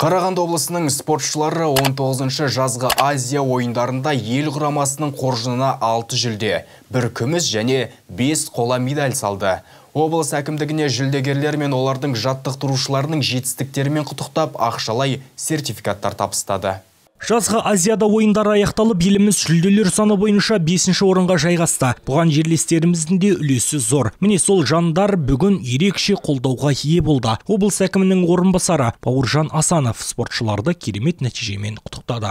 Қарағанды облысының спортшылары 19-шы жазғы Азия ойындарында ел құрамасының қоржынына 6 жүлде, 1 күміс және 5 қола медаль салды. Облыс әкімдігіне жүлдегерлер мен олардың жаттықтырушыларының жетістіктерімен құттықтап, ақшалай сертификаттар табыстады. Жазғы Азияда ойындар аяқталып, еліміз жүлделер саны бойынша 5-ші орынға жайғасты. Бұған жерлестеріміздің де үлесі зор. Міне сол жандар бүгін ерекше қолдауға ие болды. Облыс әкімінің орынбасары Бауыржан Асанов спортшыларды керемет нәтижемен құттықтады.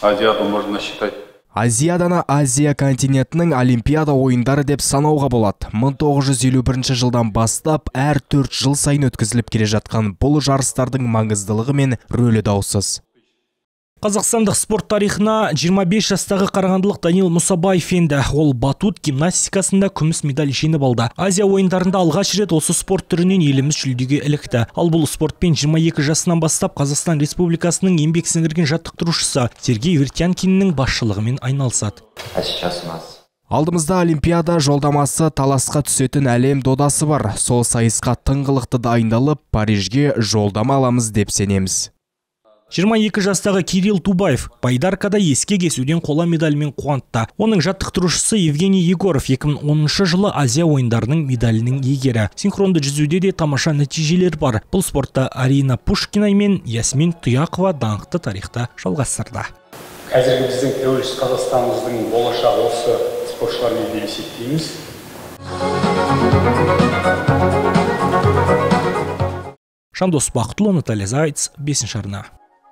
Азияда можно считать. Азияданы Азия континентінің олимпиада ойындары деп санауға болады. 1951 жылдан бастап, әр 4 жыл сайын өткізіліп келе жатқан бұл жарыстардың маңыздылығы мен рөлі даусыз. Қазақстандық спорт тарихына 25 жастағы қарағандылық Данил Мұсабаев енді. Ол батут гимнастикасында күміс медаль жеңіп алды. Азия ойындарында алғаш рет осы спорт түрінен еліміз жүлдеге ілікті. Ал бұл спортпен 22 жасынан бастап Қазақстан Республикасының еңбек сіңірген жаттықтырушысы Сергей Вертянкиннің басшылығымен айналысады. Алдымызда олимпиада жолдамасы, таласқа түсетін әлем додасы бар. Сол сайысқа тыңғылықты дайындалып, Парижге жолдама аламыз деп сенеміз. 22 жастағы Кирил Тубаев байдаркада еске кесуден қола медальмен қуантты. Оның жаттықтырушысы Евгений Егоров 2010 жылы Азия ойындарының медалінің иегері. Синхронды жүзуде де тамаша нәтижелер бар. Бұл спортта Арина Пушкинаймен Ясмин Туяква даңқты тарихта жалғастырды. Қазіргі біздің тәуелсіз Қазақстанымыздың болашағы осы спортшылармен деп есептейміз. Шандос Бақытлу, Наталья Зайц, 5-ші арна.